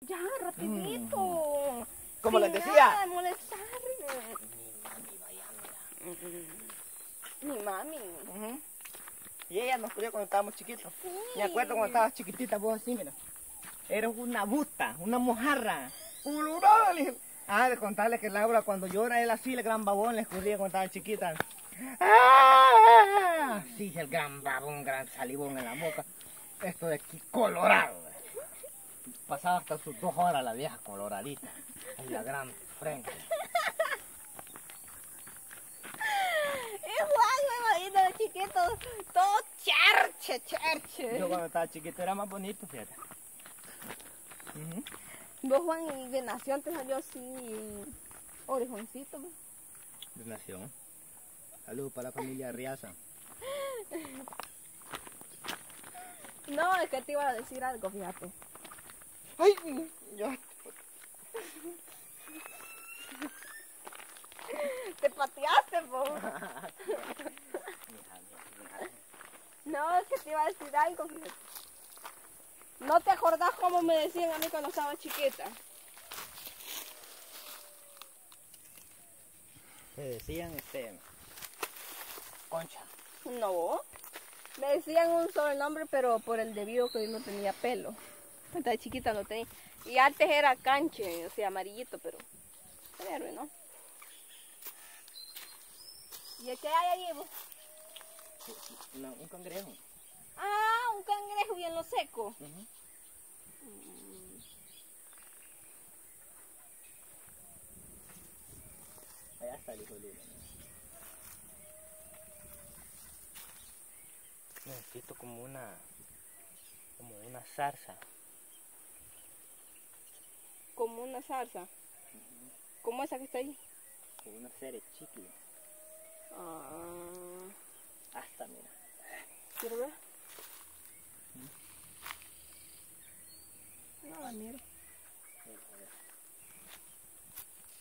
Ya, rapidito. Como les decía. De molestarme. Mi mami. Y ella nos crió cuando estábamos chiquitos. Sí. Me acuerdo cuando estabas chiquitita, vos así, mira. Eres una buta, una mojarra. Ah, de contarles que Laura cuando llora, él así, el gran babón, le escurría cuando estaba chiquita. ¡Ah! Sí, el gran babón, gran salivón en la boca. Esto de aquí, colorado. Pasaba hasta sus 2 horas la vieja coloradita. En la gran frente. Igual me imagino de chiquito, todo cherche. Yo cuando estaba chiquito era más bonito, fíjate. Vos, Juan, de nación te salió así orejoncito. De nación. Saludos para la familia Riaza. No, es que te iba a decir algo, fíjate. Ay, yo te pateaste, vos. No, es que te iba a decir algo, fíjate. ¿No te acordás cómo me decían a mí cuando estaba chiquita? Me decían Concha. No. Me decían un solo nombre, pero por el debido que yo no tenía pelo. Cuando estaba chiquita no tenía. Y antes era Canche, o sea, amarillito, pero ¿no? ¿Y qué hay ahí, vos? No, un cangrejo. Ah, un cangrejo bien lo seco. Allá está el hijo libre. Necesito como una zarza. ¿Como una zarza? ¿Como esa que está ahí? Como una serie chicle. Ah. Hasta, mira. ¿Quiero ver? No, mira.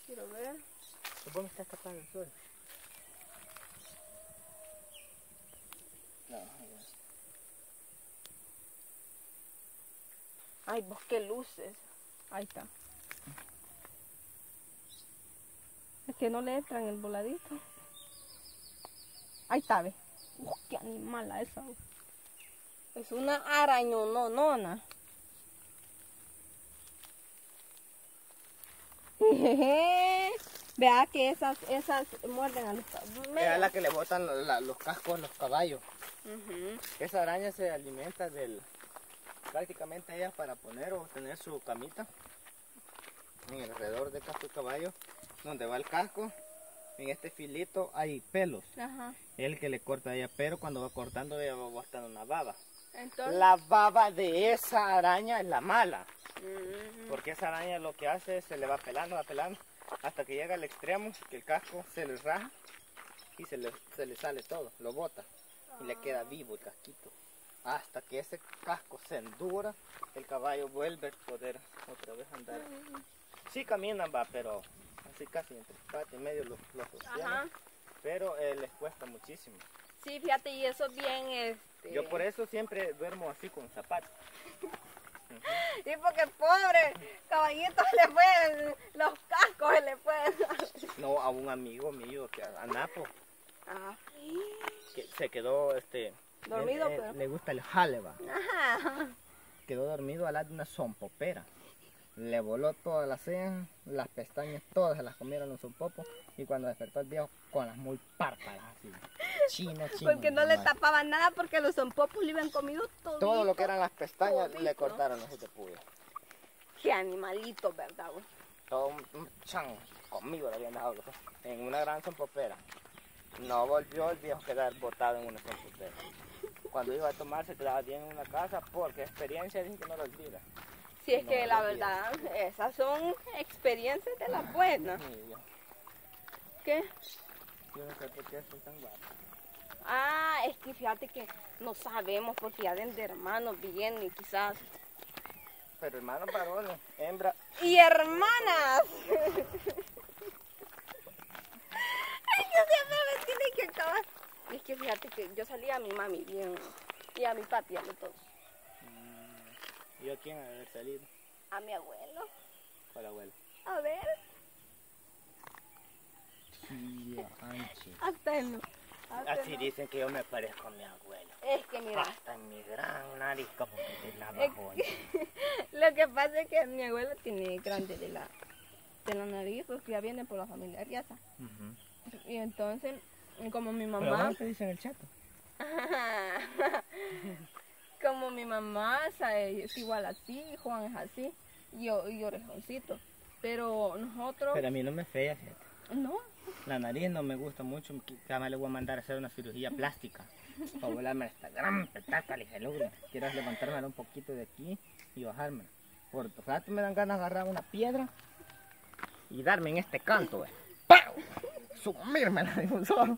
Quiero ver. ¿Vos me estás tapando el sol? No, ay, vos qué luces. Ahí está. Es que no le entran el voladito. Ahí está, ve. Qué animala esa. Es una arañononona. Vea que esas muerden a los caballos. Vea la que le botan los cascos a los caballos. Esa araña se alimenta del... Prácticamente ellas para poner o tener su camita en el alrededor del casco de caballo. Donde va el casco, en este filito hay pelos. El que le corta a ella, pero cuando va cortando ella va botando una baba. Entonces, la baba de esa araña es la mala, porque esa araña lo que hace es se le va pelando hasta que llega al extremo que el casco se le raja y se le sale todo, lo bota y le queda vivo el casquito. Hasta que ese casco se endura, el caballo vuelve a poder otra vez andar. Sí caminan, va, pero así casi entre pato y medio los sostienen, pero les cuesta muchísimo. Sí, fíjate, y eso bien yo por eso siempre duermo así con zapatos. Y porque pobre caballito le pueden, los cascos le pueden. No, a un amigo mío, a Napo, que se quedó dormido, pero... Le gusta el jaleba. Quedó dormido al lado de una zompopera. Le voló todas las cejas, las pestañas todas, las comieron los zompopos. Y cuando despertó el viejo con las muy párpadas así. Chino. Porque no le tapaban nada porque los zompopos le habían comido todo. Todo lo que eran las pestañas le cortaron los zompopos. Qué animalito, ¿verdad? Todo un chango conmigo le habían dejado en una gran zompopera. No volvió el viejo a quedar botado en una zompopera. Cuando iba a tomar se quedaba bien en una casa porque experiencia dicen que no lo olvida. Si es que la verdad, esas son experiencias de la buena. ¿Qué? Yo no sé por qué son tan guapas. Ah, es que fíjate que no sabemos porque ya de hermanos vienen y quizás. Pero hermanos varones, hembra. ¡Y hermanas! Ay, que siempre me tienen que acabar. Es que fíjate que yo salí a mi mami bien y a mi papi, a los dos. ¿Y a quién haber salido? A mi abuela. abuelo. ¿Cuál abuelo? A ver. Tía Anche. Hazlo. Así dicen que yo me parezco a mi abuelo. Es que mira. Hasta mi gran nariz como que de la bajona. Lo que pasa es que mi abuelo tiene grande de la nariz, porque ya viene por la familia Riaza. Y entonces, como mi mamá... ¿Pero te dicen el chato? Como mi mamá, ¿sabe? Es igual así, Juan es así, yo orejoncito. Pero nosotros... Pero a mí no me fea, fíjate. No. La nariz no me gusta mucho, además le voy a mandar a hacer una cirugía plástica. Para volarme esta gran petaca, le dije, quiero levantármela un poquito de aquí y bajármela. Por tu rato me dan ganas de agarrar una piedra y darme en este canto, ¿ves? ¡Pau! Sumírmela de un solo.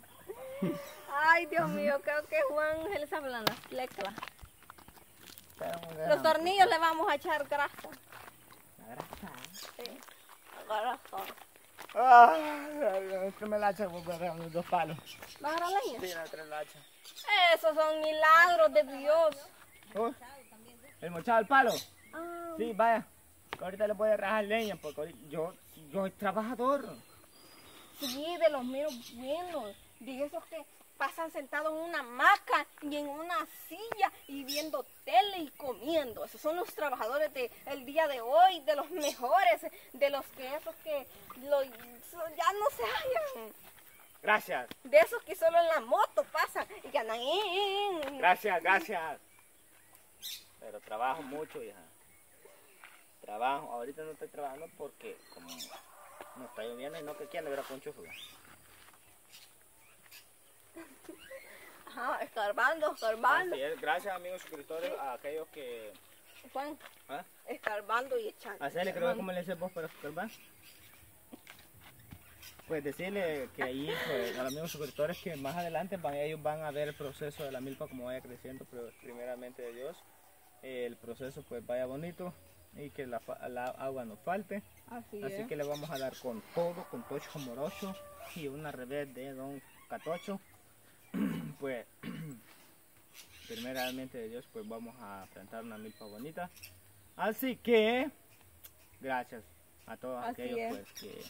Ay, Dios mío, creo que Juan se le sabe las teclas. Los tornillos le vamos a echar grasa. ¿La grasa? Sí, la grasa. Ah, me la hacha, voy a agarrar unos 2 palos. ¿Vas a agarrar leña? Sí, la 3 hachas. Esos son milagros de Dios. ¿El mochado al palo? Ah. Sí, vaya. Ahorita le voy a rajar leña porque yo soy trabajador. Sí, de los meros buenos, de esos que pasan sentados en una hamaca y en una silla y viendo tele y comiendo. Esos son los trabajadores del día de hoy, de los mejores, de los que ya no se hallan. Gracias. De esos que solo en la moto pasan y que andan. Gracias, gracias. Pero trabajo mucho, hija. Trabajo, ahorita no estoy trabajando porque como... No está lloviendo y no que quieren ver a Poncho jugar. Ajá, escarbando. Así es, gracias amigos suscriptores, a aquellos que... Juan, ¿ah? Escarbando y echando. Hacerle, creo que como le haces vos para escarbar. Pues decirle que ahí, a los amigos suscriptores, que más adelante ellos van a ver el proceso de la milpa como vaya creciendo, pero primeramente de Dios. El proceso pues vaya bonito. Y que la agua no falte. Así que le vamos a dar con todo, con tocho morocho y una revés de don Catocho. Pues primeramente de Dios pues vamos a enfrentar una milpa bonita. Así que gracias a todos aquellos pues, que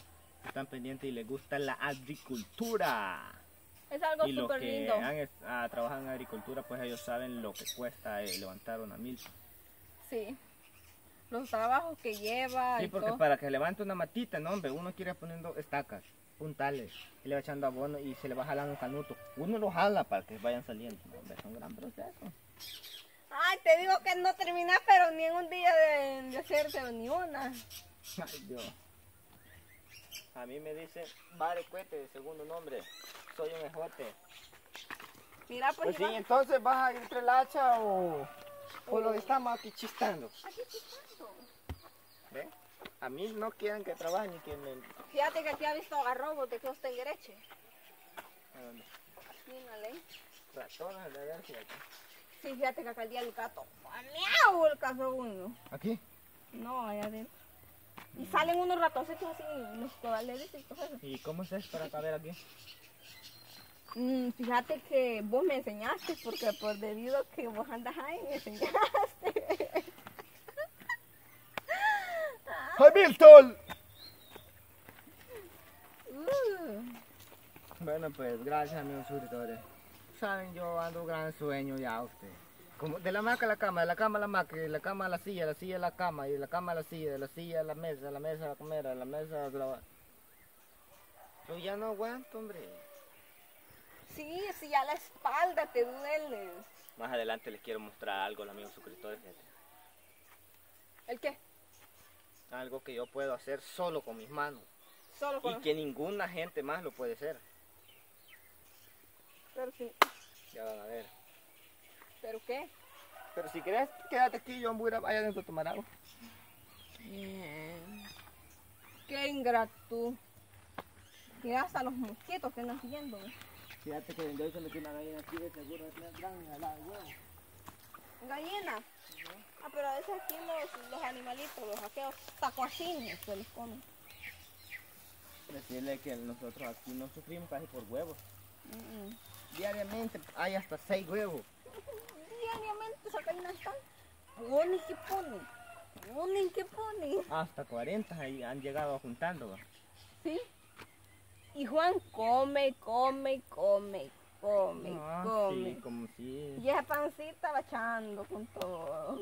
están pendientes y les gusta la agricultura. Es algo súper lindo. Y los que trabajan en agricultura pues ellos saben lo que cuesta levantar una milpa. Sí. Los trabajos que lleva. Sí, porque todo. Para que levante una matita, no hombre, uno quiere poniendo estacas, puntales, y le va echando abono y se le va jalando un canuto. Uno lo jala para que vayan saliendo, no, hombre, es un gran proceso. Ay, te digo que no terminas, pero ni en un día de hacerse ni una. Ay, Dios. A mí me dicen, Vale Cuete, de segundo nombre, soy un ejote. Mira, pues sí, entonces vas a ir entre el hacha o lo estamos aquí chistando. Aquí chistando. ¿Ve? A mí no quieren que trabaje ni que me... Fíjate que aquí ha visto agarrobos de que usted dereche. ¿A dónde? Mírale. Ratones de aquí. Sí, fíjate que acá el día el gato. ¡Miau! El caso uno. ¿Aquí? No, allá adentro. Y salen unos ratoncitos así, los codales y cosas. ¿Y cómo se hace para caber aquí? Fíjate que vos me enseñaste, porque por debido que vos andas ahí, me enseñaste. ¡Hamilton! Bueno, pues gracias amigos suscriptores. Saben, yo ando gran sueño ya usted. Como de la hamaca a la cama, de la cama a la hamaca, de la cama a la silla a la cama, y de la cama a la silla, de la silla a la mesa, de la mesa a la comera, de la mesa a la... Yo ya no aguanto, hombre. Sí, sí, ya la espalda te duele. Más adelante les quiero mostrar algo a los amigos suscriptores. ¿El qué? Algo que yo puedo hacer solo con mis manos. Solo con... Y que ninguna gente más lo puede hacer. Pero sí. Ya van a ver. ¿Pero qué? Pero si querés, quédate aquí, yo voy a ir allá adentro a tomar agua. Bien. Qué ingratitud. Mira hasta los mosquitos que andan viendo. Fíjate que yo se metí una gallina aquí de seguro, es una gran jalada de huevo. ¿Gallina? Ah, pero a veces aquí los animalitos, los aquellos tacuacines se los comen. Decirle que nosotros aquí no sufrimos casi por huevos. Diariamente hay hasta 6 huevos. Diariamente esa gallina está. Pone y pone. ponen? ¿Qué ponen? Hasta 40 han llegado juntando. ¿Sí? Y Juan come. Sí, como si... Y esa pancita va echando con todo.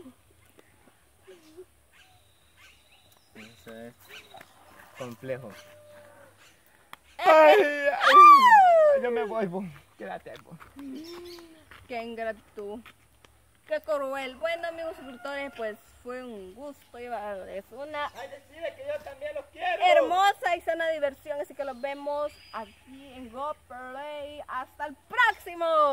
Eso es complejo. Ay, ay, yo me voy, vos. Quédate, vos. Qué ingrato. Qué cruel. Bueno, amigos suscriptores, pues fue un gusto llevarles una... Ay, decirle que yo también los quiero. Hermosa y sana diversión. Así que los vemos aquí en Go Play. Hasta el próximo.